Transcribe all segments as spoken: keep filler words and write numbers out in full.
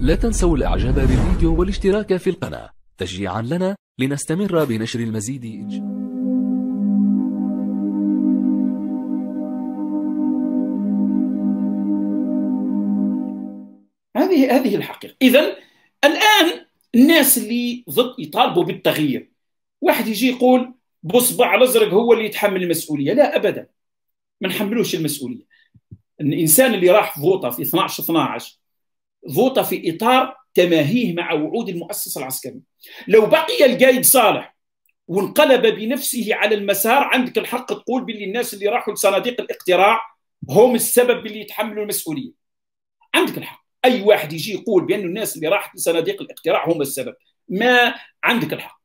لا تنسوا الاعجاب بالفيديو والاشتراك في القناة تشجيعا لنا لنستمر بنشر المزيد. هذه هذه الحقيقة. إذا الآن الناس اللي ضد يطالبوا بالتغيير، واحد يجي يقول بصبع الازرق هو اللي يتحمل المسؤولية، لا أبدا، ما نحملوش المسؤولية. الإنسان اللي راح فوطة في اثناعش اثناعش فوطة في إطار تماهيه مع وعود المؤسسة العسكرية. لو بقي القايد صالح وانقلب بنفسه على المسار، عندك الحق تقول باللي الناس اللي راحوا لصناديق الاقتراع هم السبب اللي يتحملوا المسؤولية، عندك الحق. أي واحد يجي يقول بأن الناس اللي راحت لصناديق الاقتراع هم السبب، ما عندك الحق،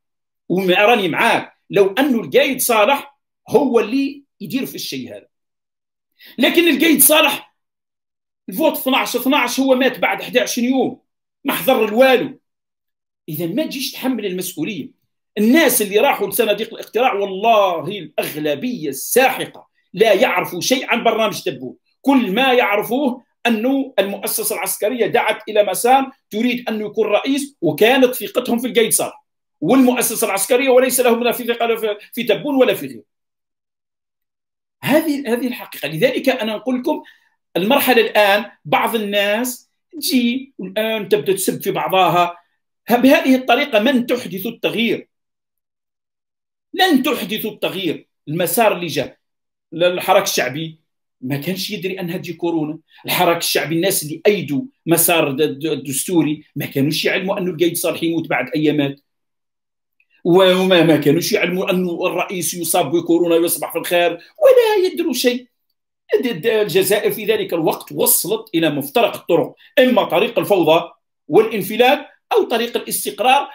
وما أراني معاك لو أنه القايد صالح هو اللي يدير في الشيء هذا. لكن القايد صالح الفوت اثناعش اثناعش هو مات بعد احد عشر يوم، ما حضر الوالو. إذا ما تجيش تحمل المسؤولية. الناس اللي راحوا لصناديق الاقتراع والله الأغلبية الساحقة لا يعرفوا شيء عن برنامج تبون، كل ما يعرفوه أنه المؤسسة العسكرية دعت إلى مسار تريد أن يكون رئيس، وكانت ثقتهم في القايد صالح والمؤسسة العسكرية، وليس لهم لا في ثقة في تبون ولا في غيره. هذه هذه الحقيقة. لذلك أنا نقول لكم المرحلة الآن بعض الناس تجي والآن تبدأ تسب في بعضها. بهذه الطريقة من تحدث التغيير؟ لن تحدث التغيير. المسار اللي جاء للحراك الشعبي ما كانش يدري أنها تجي كورونا. الحراك الشعبي الناس اللي أيدوا مسار الدستوري ما كانوش يعلموا أنه القايد صالح يموت بعد أيامات، وما ما كانوش يعلموا أنه الرئيس يصاب بكورونا ويصبح في الخير، ولا يدروا شيء. الجزائر في ذلك الوقت وصلت إلى مفترق الطرق، إما طريق الفوضى والانفلات أو طريق الاستقرار،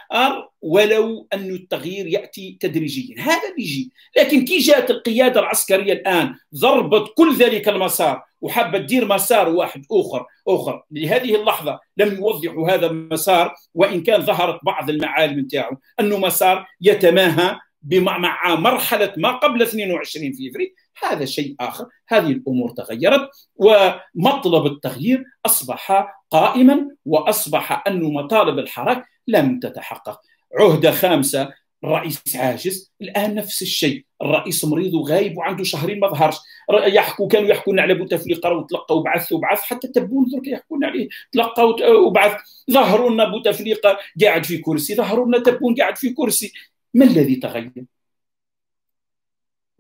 ولو أن التغيير يأتي تدريجيا. هذا بيجي. لكن كي جاءت القيادة العسكرية الآن ضربت كل ذلك المسار وحابة تدير مسار واحد آخر آخر. لهذه اللحظة لم يوضحوا هذا المسار، وإن كان ظهرت بعض المعالم نتاعو أنه مسار يتماهى مع مرحلة ما قبل اثنين وعشرين فبراير. هذا شيء آخر. هذه الأمور تغيرت، ومطلب التغيير أصبح قائما، وأصبح أن مطالب الحراك لم تتحقق. عهدة خامسة، الرئيس عاجز. الآن نفس الشيء، الرئيس مريض وغايب وعنده شهرين ما ظهرش. يحكوا كانوا يحكون على بوتفليقة وتلقوا وبعث وبعث، حتى تبون درك يحكون عليه تلقوا وبعث. ظهروا لنا بوتفليقة قاعد في كرسي، ظهروا لنا تبون قاعد في كرسي. ما الذي تغير؟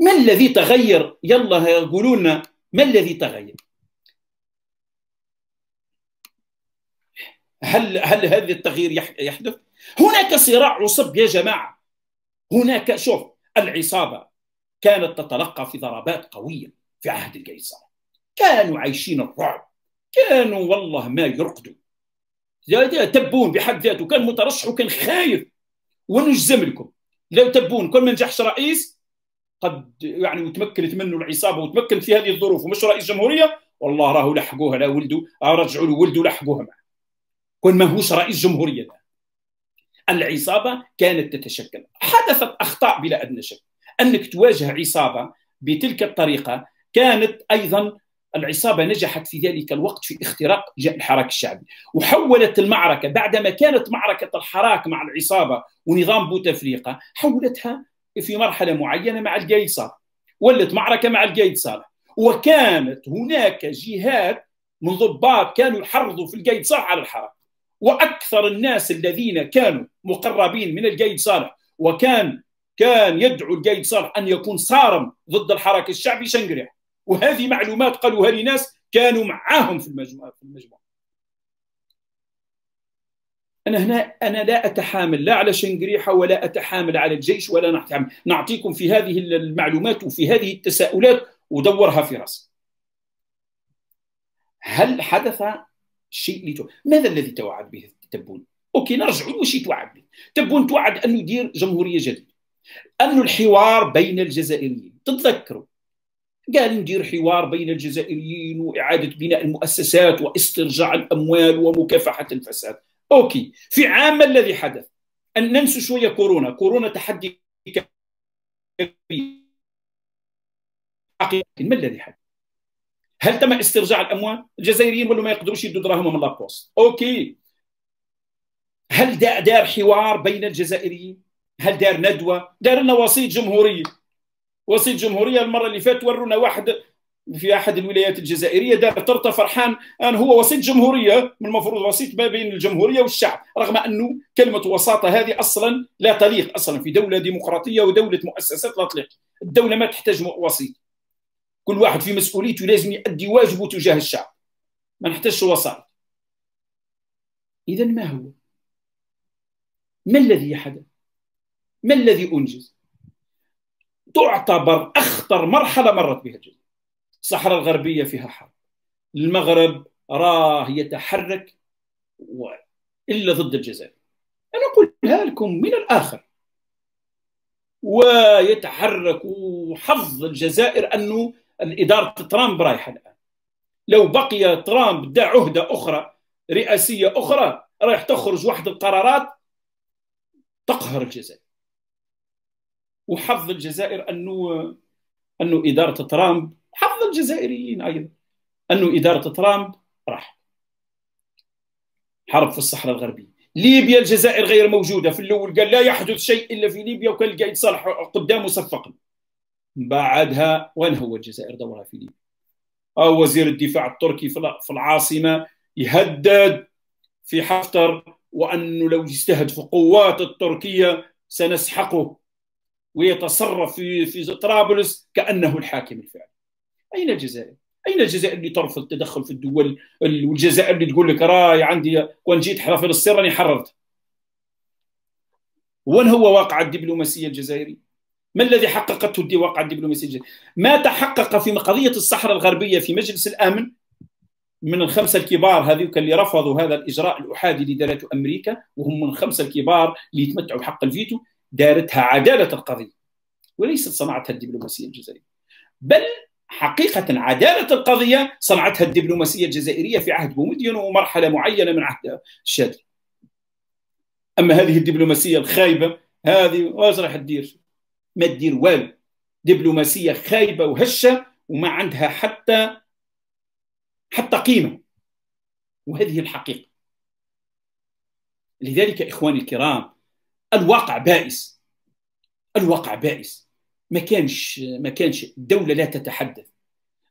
ما الذي تغير؟ يلا يقولوا لنا ما الذي تغير؟ هل هل هذا التغيير يحدث؟ هناك صراع عصب يا جماعة. هناك شوف، العصابة كانت تتلقى في ضربات قوية في عهد القايد صالح، كانوا عايشين الرعب، كانوا والله ما يرقدوا. تبون بحد ذاته كان مترشح وكان خايف، ونجزم لكم لو تبون كل ما نجحش رئيس قد يعني وتمكنت منه العصابه وتمكنت في هذه الظروف ومش رئيس جمهوريه، والله راهو لحقوها لا ولده، رجعوا له ولده لحقوها معه. كل ماهوش رئيس جمهوريه ده. العصابه كانت تتشكل، حدثت اخطاء بلا ادنى شك. انك تواجه عصابه بتلك الطريقه، كانت ايضا العصابه نجحت في ذلك الوقت في اختراق الحراك الشعبي، وحولت المعركه بعدما كانت معركه الحراك مع العصابه ونظام بوتفليقه، حولتها في مرحله معينه مع القايد صالح، ولت معركه مع القايد صالح. وكانت هناك جهات من ضباط كانوا يحرضوا في القايد صالح على الحراك، واكثر الناس الذين كانوا مقربين من القايد صالح وكان كان يدعو القايد صالح ان يكون صارم ضد الحراك الشعبي شنقريح، وهذه معلومات قالوها لناس كانوا معاهم في المجموعة. في المجموعة. أنا هنا أنا لا أتحامل لا على شنقريحة ولا أتحامل على الجيش ولا نحتمل. نعطيكم في هذه المعلومات وفي هذه التساؤلات ودورها في راسك. هل حدث شيء لتو... ماذا الذي توعد به تبون؟ أوكي نرجع له. شيء توعد به تبون، توعد أنه يدير جمهورية جديدة، أنه الحوار بين الجزائريين. تتذكروا قال ندير حوار بين الجزائريين وإعادة بناء المؤسسات واسترجاع الأموال ومكافحة الفساد. أوكي، في عام الذي حدث أن ننسى شوية كورونا. كورونا تحدي كبير، لكن ما الذي حدث؟ هل تم استرجاع الأموال؟ الجزائريين ولا ما يقدروش يدوا دراهمهم من لابوست. أوكي، هل دار حوار بين الجزائريين؟ هل دار ندوه؟ دار لنا وسيط جمهوريه. وسيط جمهوريه المره اللي فاتت ورونا واحد في احد الولايات الجزائريه دار طرطه فرحان ان هو وسيط جمهوريه، من المفروض وسيط ما بين الجمهوريه والشعب، رغم انه كلمه وساطه هذه اصلا لا تليق اصلا في دوله ديمقراطيه ودوله مؤسسات لا تليق. الدوله ما تحتاج وسيط. كل واحد في مسؤوليته لازم يؤدي واجبه تجاه الشعب. ما نحتاجش وساطه. اذا ما هو؟ ما الذي حدث؟ ما الذي أنجز؟ تعتبر أخطر مرحلة مرت بها الجزائر. الصحراء الغربية فيها حرب. المغرب راه يتحرك إلا ضد الجزائر. أنا أقولها لكم من الآخر. ويتحرك وحظ الجزائر أنه إدارة ترامب رايحة الآن. لو بقي ترامب دا عهدة أخرى رئاسية أخرى رايح تخرج واحد القرارات تقهر الجزائر. وحظ الجزائر انه انه اداره ترامب، حظ الجزائريين ايضا انه اداره ترامب راح. حرب في الصحراء الغربيه، ليبيا الجزائر غير موجوده في الاول، قال لا يحدث شيء الا في ليبيا وكان القايد صالح قدامه صفقنا. بعدها وين هو الجزائر دورها في ليبيا؟ او وزير الدفاع التركي في العاصمه يهدد في حفتر وأنه لو يستهدف قوات التركية سنسحقه، ويتصرف في في طرابلس كأنه الحاكم الفعلي. أين الجزائر؟ أين الجزائر اللي ترفض التدخل في الدول، والجزائر اللي تقول لك راي عندي وان جيت حرافيل السر راني حررت؟ وين هو واقع الدبلوماسية الجزائرية؟ ما الذي حققته دي واقع الدبلوماسية الجزائرية؟ ما تحقق في قضية الصحراء الغربية في مجلس الأمن من الخمسة الكبار هذوك اللي رفضوا هذا الإجراء الأحادي اللي دارته أمريكا، وهم من الخمسة الكبار اللي يتمتعوا بحق الفيتو، دارتها عدالة القضية وليست صنعتها الدبلوماسية الجزائرية. بل حقيقة عدالة القضية صنعتها الدبلوماسية الجزائرية في عهد بومدين ومرحلة معينة من عهد الشادي. أما هذه الدبلوماسية الخايبة هذه واش راح تدير؟ ما تدير والو. دبلوماسية خايبة وهشة وما عندها حتى حتى قيمة، وهذه الحقيقة. لذلك إخواني الكرام، الواقع بائس، الواقع بائس. ما كانش ما كانش الدولة لا تتحدث.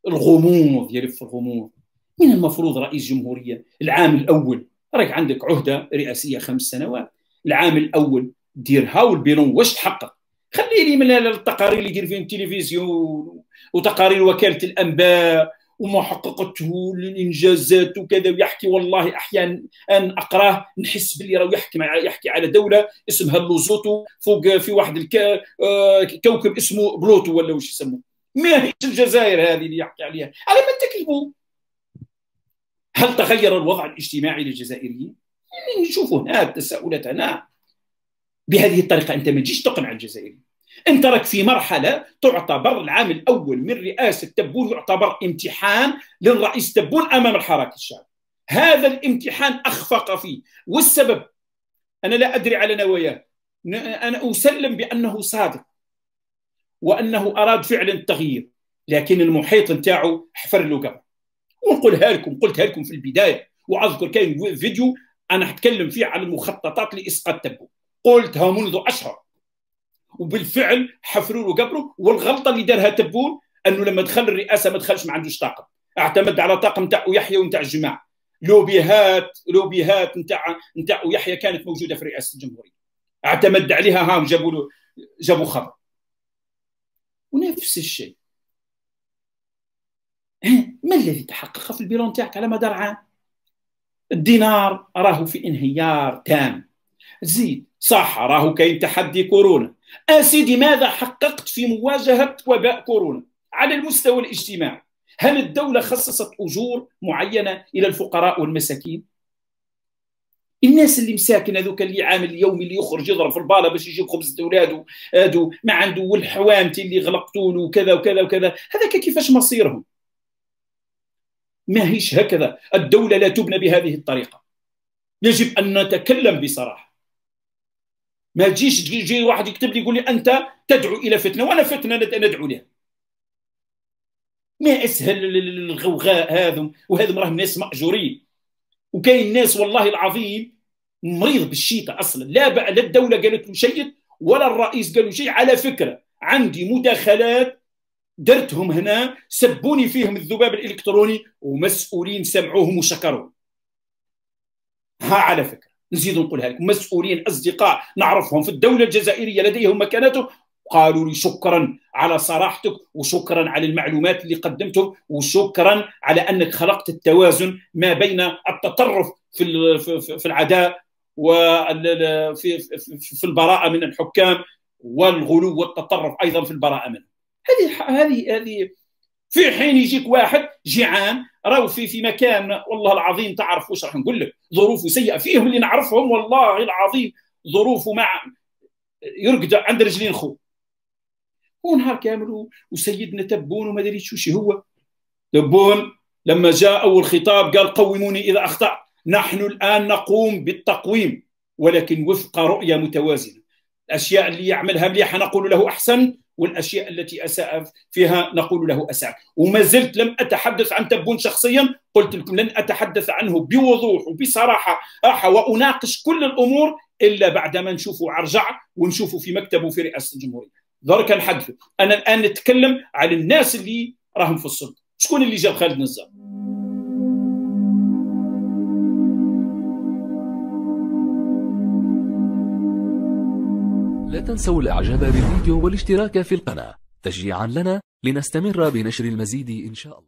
الغموض يلف الغموض. من المفروض رئيس جمهورية العام الأول راك عندك عهدة رئاسية خمس سنوات، العام الأول دير هاول بيلون واش تحقق. خلي لي من التقارير اللي يدير فيهم التلفزيون وتقارير وكالة الأنباء وما حققته الانجازات وكذا، ويحكي والله احيانا ان اقراه نحس باللي راه يحكي يحكي على دوله اسمها لوزوتو فوق في واحد الك... كوكب اسمه بلوتو ولا واش يسموه. ماهيش الجزائر هذه اللي يحكي عليها. على من تكذبوا؟ هل تغير الوضع الاجتماعي للجزائريين؟ يعني نشوفوا هنا التساؤلات هنا. بهذه الطريقه انت ما تجيش تقنع الجزائريين. انت راك في مرحله تعتبر العام الاول من رئاسه تبون يعتبر امتحان للرئيس تبون امام الحراك الشعبي. هذا الامتحان اخفق فيه، والسبب انا لا ادري على نواياه. انا اسلم بانه صادق وانه اراد فعلا التغيير، لكن المحيط نتاعو حفر له قبر. ونقولها لكم، قلتها لكم في البدايه، واذكر كاين فيديو انا حتكلم فيه على المخططات لاسقاط تبون، قلتها منذ اشهر. وبالفعل حفروا له قبره. والغلطه اللي دارها تبون انه لما دخل الرئاسه ما دخلش ما عندوش طاقم، اعتمد على طاقم تاع يحيى ونتاع الجماعه. لوبيهات لوبيهات نتاع نتاع يحيى كانت موجوده في رئاسه الجمهوريه، اعتمد عليها. هاهم جابوا له جابوا خبر. ونفس الشيء، ما الذي تحقق في البيلون تاعك على مدار عام؟ الدينار راهو في انهيار تام، زيد صح راهو كاين تحدي كورونا. أسيدي ماذا حققت في مواجهة وباء كورونا على المستوى الاجتماعي؟ هل الدولة خصصت أجور معينة إلى الفقراء والمساكين؟ الناس اللي مساكن هذوك اللي عامل يومي اللي يخرج يضرب في البالة باش يجيب خبز لولادو هادو ما عنده، والحوانتي اللي غلقتوا له وكذا وكذا وكذا، هذاك كيفاش مصيرهم؟ ماهيش هكذا، الدولة لا تبنى بهذه الطريقة. يجب أن نتكلم بصراحة. ما تجيش تجي واحد يكتب لي يقول لي انت تدعو الى فتنه، وانا فتنه ندعو لها. ما اسهل الغوغاء هذم، وهذم راهم ناس ماجورين. وكاين ناس والله العظيم مريض بالشيطة أصلا، لا لا الدولة قالت له شيء ولا الرئيس قال له شيء. على فكرة عندي مداخلات درتهم هنا سبوني فيهم الذباب الإلكتروني ومسؤولين سمعوهم وشكروا. ها على فكرة نزيد نقولها لكم، مسؤولين أصدقاء نعرفهم في الدولة الجزائرية لديهم مكانتهم قالوا لي شكرا على صراحتك وشكرا على المعلومات اللي قدمتهم وشكرا على أنك خلقت التوازن ما بين التطرف في في العداء وفي في البراءة من الحكام والغلو والتطرف أيضا في البراءة منهم. هذه هذه هذه في حين يجيك واحد جيعان راهو في في مكان والله العظيم تعرف واش راح نقول لك، ظروفه سيئة، فيهم اللي نعرفهم والله العظيم ظروفه مع يرقد عند رجلين خوه ونهار كامل. وسيدنا تبون وما دريتش وش هو تبون لما جاء أول خطاب قال قوموني إذا أخطأ، نحن الآن نقوم بالتقويم ولكن وفق رؤية متوازنة. الأشياء اللي يعملها مليحة نقول له أحسن، والأشياء التي أساء فيها نقول له أساء. وما زلت لم أتحدث عن تبون شخصيا، قلت لكم لن أتحدث عنه بوضوح وبصراحة وأناقش كل الأمور إلا بعدما نشوفه عرجع ونشوفه في مكتبه في رئاسة الجمهورية. ذلك نحدثه، أنا الآن نتكلم على الناس اللي راهم في السلطة. شكون اللي جاب خالد نزار؟ لا تنسوا الإعجاب بالفيديو والاشتراك في القناة تشجيعا لنا لنستمر بنشر المزيد إن شاء الله.